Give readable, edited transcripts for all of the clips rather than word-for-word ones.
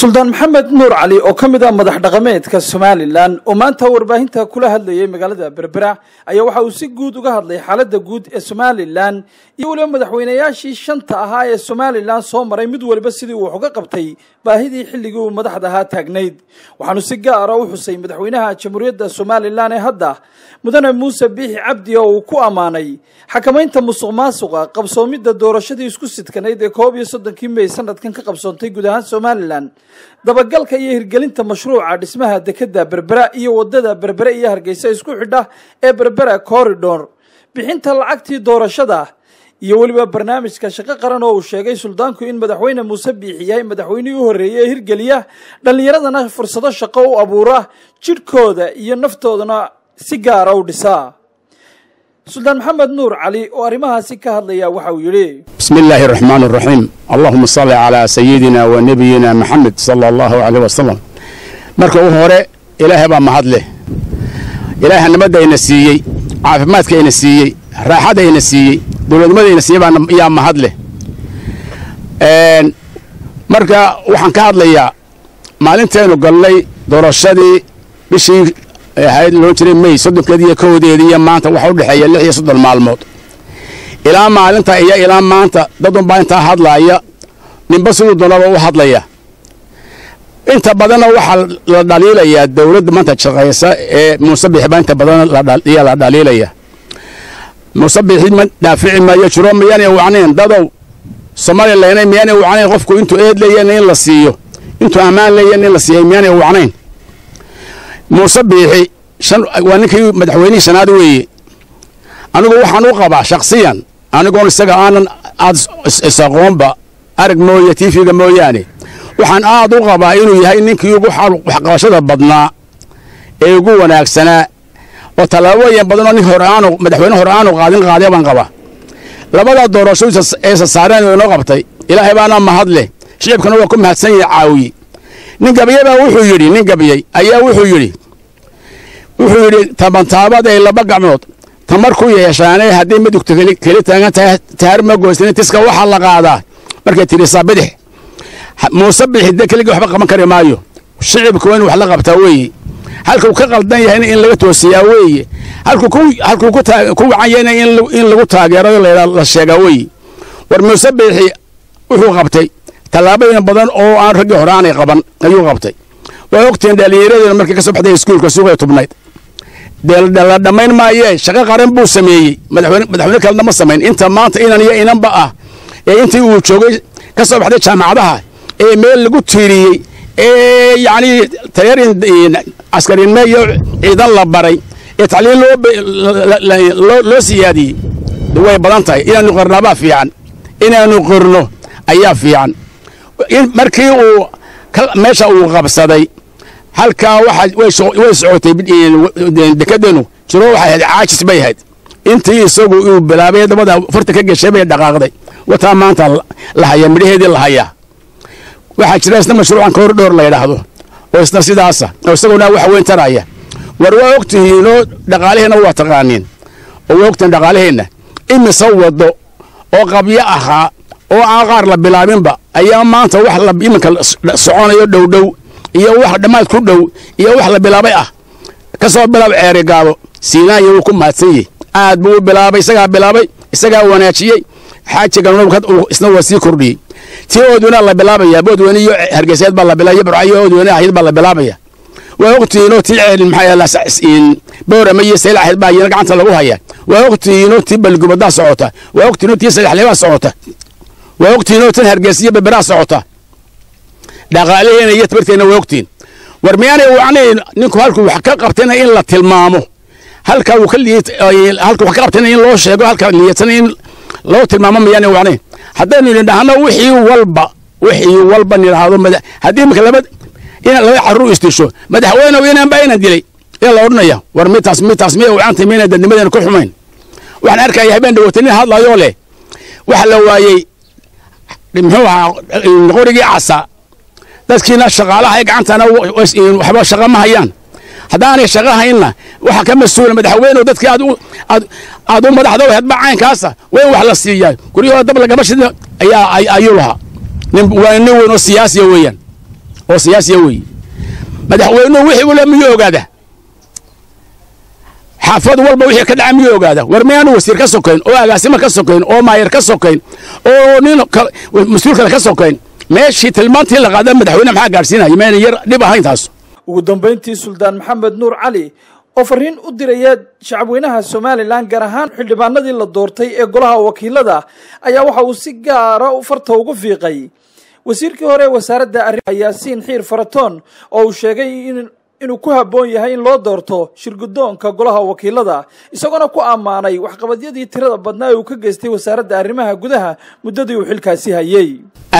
سلطان محمد نور علي oo kamida madax dhaqameedka Soomaaliland oo maanta warbaahinta kula hadlayay magaalada Berbera ayaa waxa uu si guud uga hadlay xaaladda guud ee Soomaaliland iyo waliba madaxweynayaashii shanta ahaa ee Soomaaliland soo maray mid waliba sidii uu uga qabtay baahidii xilligii uu madaxda ahaa taagnayd waxaanu si gaar ah u xusay madaxweynaha Jamhuuriyadda Soomaaliland ee hadda Mudane Muuse Biixi Cabdi oo ku amaanay xakamaynta musuqmaasuqa qabsoomida doorashadii isku sidkanayd ee 31 May sanadkan ka qabsoontay gudaha Soomaaliland dabagalka iyo hirgelinta mashruuca dhismaha dekadda Berbera iyo wadada Berbera iyo Hargeysa isku xidha ee Berbera corridor bixinta lacagtii doorashada iyo waliba barnaamijka shaqo qaran oo uu sheegay suldaanku in madaxweyne Muuse Biixi yahay madaxweynihii u horreeyay hirgeliya dhalinyaradana fursado shaqo u abuura jirkooda iyo naftoodana si gaar ah u dhisa سلطان محمد نور علي وأرمها سكة هذي وحويلي بسم الله الرحمن الرحيم اللهم صل على سيدنا ونبينا محمد صلى الله عليه وسلم مركو هوري إله با محضله إله النمد ينسيي عافماتك ينسيي راحة ينسيي دولة المد ينسيي يا محضله مركا وحن كهضليا مالنتين وقال لي دورشدي بشي هايد لونتري مي صدق كذي كودي ذي مانتا وحول حي اللي هي صد المعلومات إلى ما أنت إياه إلى ما أنت ضدهم بانتا هضلا إياه نبصوا الدولار وهضلا إياه أنت بدنا وحل لدليل إياه الدولة ما أنت شغيسة مصبح بانتا بدنا إياه لدليل إياه مصبح من دافع ما يشرون مياني وعنين ضدوا صمالي اللي ينام مياني وعنين غفكوا أنتوا إيد لي ينين للسيو أنتوا أمان لي ينين للسيو مياني وعنين موسى بيحي وانكي مدحويني شنادوي أنا أقول حنوقبة شخصيا أنا أقول استجا أنا استقومبا أرق مويتي في جموياني وحن أعضو قبا إنه يهاي إنك يقول حقاشة بدنا يقول أنا أكسنا وتلاوي بدنا نهرانو مدحوين هرانو قاعدين قاعدين قبا لبلا دور شو إيش السعرين ونقبتي إلى هبانا مهضلة شيء بكنوا كم هالسنة عاوي نجبيه بوحيري نجبيه أيه وحيري وحيري ثمن ثابت إلا بقى عمود ثمركوا يا شاني هدي مدك تغلي كلي تانا تهرم جوزين تسكوا حلقة هذا مركت الصابده مصبح هديك اللي جوحبك ما كري مايو الشعب كوين وحلقة بتوي هلكوا كقلدنا هنا إن لو توسياوي هلكوا كو عينا إن لو تاجر ولا للشجاوي والمصبح وهو غبتي talaabeen badan oo aan rag horaan ay qaban ayuu qabtay way ogteen dhalinyarada markii ka soo baxday iskuulka suuqa tobnayd dal dhamayn maaye shaqo qaran buu sameeyay madaxweyne kalena ma sameyn inta maanta inaan baa intii uu joogay ka soo baxday jaamacadaha ee meel lagu tiiriyay ee yani tayariin askariin maayo ciidan la baray ee tacliin loo siyaadiyay way badan tahay inaanu qarnaba fiican inaanu qorno ayaa fiican markii uu meesha uu qabsaday halka waxa way socotay dekadenu jiro waxa caajis bay ahayd intii isagu uu bilaabay dabada furta ka gashay bay dhaqaaqday wata maanta la hayaa midheedii la hayaa waxa jira isna mashruucan corridor la yiraahdo oo isna sidaas ah isaguna waxa weyn taraya war waa ogtihiino dhaqaalaheena waa taqaaniin oo ogtan dhaqaalaheena in soo wado oo qabya ahaa oo aan qaar la bilaabinba ayaa maanta wax la imanka soconayo dowdow iyo wax dhamaad ku dhow iyo wax la bilaabay ah ka soo bilaab CERIGAABO siinaayo ku maasay aad buu bilaabay isaga wanaajiyay xaajigan isna wasi kordhi tiyooduna la bilaabaya boodwaniyo hargeyseed baa la bilaabay barcayooduna ahid baa la bilaabaya waa waqtiino tiiceel maxay la saxsiin booramay saaxid baa yar gacanta lagu haya waa waqtiino tibal gubada socota waa waqtiino tiisay xaleeba socota ووقتين وقتين هرجسية ببراس عطا دقالين يتبرتين ووقتين ورمياني وعني نكو هلكو حكاقبتين إلا تلمامو هلكو كل هلكو حكاقبتين إلا لو شيقو هلكو نيتين لو تلمامو مياني وعني حداني لأنها وحي والبا نلهادو مدى هدي مكلمة إنا لو يحرو يستيشو مدى حوينا وينا باينا ديلي يلا ورنيا ورمي تاسمية وعنتي مينا دن مدى نكو حمين وحن أركا يهبين دوتيني هادلا يولي وحلو وايي لمحوها الغوري عسى تسكينا الشغاله هيك عندنا وحبا شغال ما هيان هداني شغاله هينا وحكم السوله مدحوين ودتك عدو مدحوه هتبع عين كاسه وين وحلا السياج كل يوم دبل قبش ايا ايولها وين وين السياسي وين oo siyaasiya wey madaxweynuhu wixii uu leeyahay ogaada xaafad walba wixii ka dhacay ogaada war ma aanu wasiir ka sokeyn oo agaasimo ka sokeyn oo maayir ka sokeyn oo nin mas'uul kale ka sokeyn meeshii tilmaantii la qaaday madaxweynaha maxaa gaarsiinaya ma yar dhib ahayn taas ugu dambeyntii Suldaan Maxamed Nuur Cali oo fariin u diray shacabweynaha Soomaaliland gaar ahaan xildhibaanadii la doortay ee golaha wakiilada ayaa waxa uu si gaar ah u farta ugu fiiqay wasiirkii hore wasaaradda arrimaha Yaasiin Xiir Faraton oo uu sheegay inuu ku haboon yahay in loo doorto shirgudoonka golaha wakiilada isagoo ku amaanay waxqabadyadii tirada badnaa ee uu ka geystay wasaaradda arrimaha gudaha muddadii uu xilkaasi hayay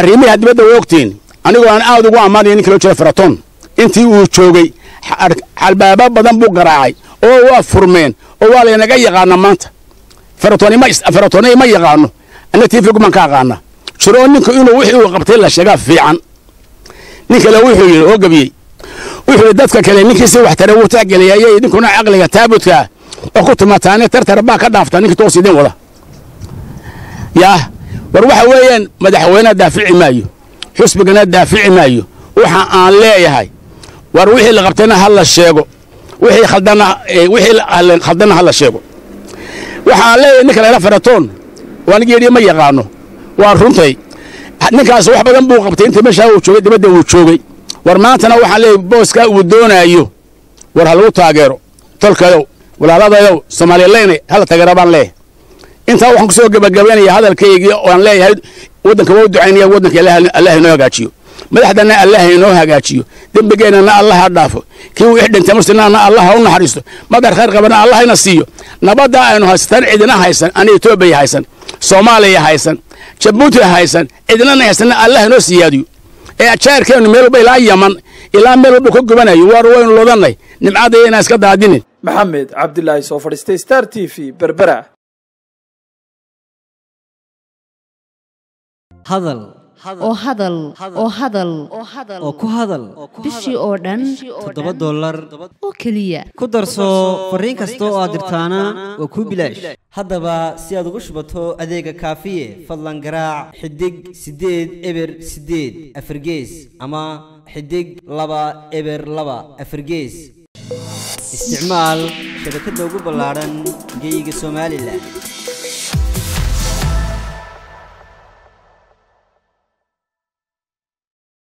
arrimaha dibadda waqtiin anigoo aan aad ugu amaanay in kala jira Faraton intii uu joogay albaaba badan buu garaacay oo waa furmeen oo waa leenaga yaqaan maanta Faraton ma yaqaano ana TV kuma ka qaana shiro ninka inuu wixii uu qabtay la sheega fiican ninka la wixii oo gabiyay wixii dadka kale ninkiisa wax tare uu taagelayay ninkuna aqliga taabudka oo ku tumataanay tartar baa ka dhaafta ninka toosideen wada ya war waxa weeyaan madaxweynaha daafici maayo xisbigana daafici maayo waxa aan leeyahay war wixii la qabtayna hal la sheego wixii khaldana hal la sheego waxa leeyahay ninka la Faraton waan geeriyo ma yaqaano وارونتي نكاس واحد بدن بوقبتين تمشى وشويت بدن وشوي ورمات أنا واحد لي بوسكا ودونا أيوه ورهلو تاجرو تلقاو ولا هذا يو سمالي ليني هذا تجربان ليه أنت واحد كسوق بجبيني هذا الكيجي وان ليه هاد ودنك ود عيني ودنك الله الله ينوع قاتشيو ما حد أنا الله ينوع قاتشيو دم بجينا أنا الله هدافه كي واحد أنت مستنا أنا الله هون حريصه ما در خير قبنا الله ينسيه نبضع إنه هستن عدنا هيسن أنا يتوبي هيسن سوماليا هيسن جبوتي هايسن إذننا هايسن الله نسياديو أشار كأنه ملبى إلى اليمن إلى ملبى كوكبنا يواروين لودناي نبعدين ناس كدادين محمد عبد الله سوفر ستار تي في بربرة هذل أو هذل أو هذل أو كهذل بشي أوردن $7 أو كلية كدرسو فرين كستو أدرتانا وكوبلاش هذا با سياد غشبته أديك كافية فضلا جراع حدق سديد إبر سديد أفرجيز أما حدق لبا إبر لبا أفرجيز استعمال شبكة دوغو بلارن جيج سومالي لا